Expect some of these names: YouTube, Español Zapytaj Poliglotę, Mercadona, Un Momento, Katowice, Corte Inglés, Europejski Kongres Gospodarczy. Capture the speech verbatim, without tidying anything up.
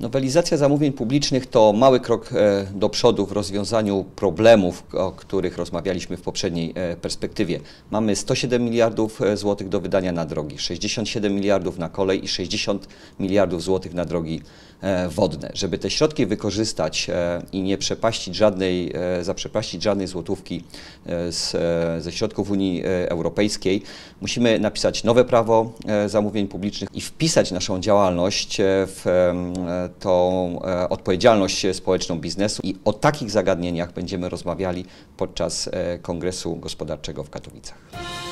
Nowelizacja zamówień publicznych to mały krok do przodu w rozwiązaniu problemów, o których rozmawialiśmy w poprzedniej perspektywie. Mamy sto siedem miliardów złotych do wydania na drogi, sześćdziesiąt siedem miliardów na kolej i sześćdziesiąt miliardów złotych na drogi wodne. Żeby te środki wykorzystać i nie przepaścić żadnej, zaprzepaścić żadnej złotówki z, ze środków Unii Europejskiej, musimy napisać nowe prawo zamówień publicznych i wpisać naszą działalność w tą odpowiedzialność społeczną biznesu i o takich zagadnieniach będziemy rozmawiali podczas Kongresu Gospodarczego w Katowicach.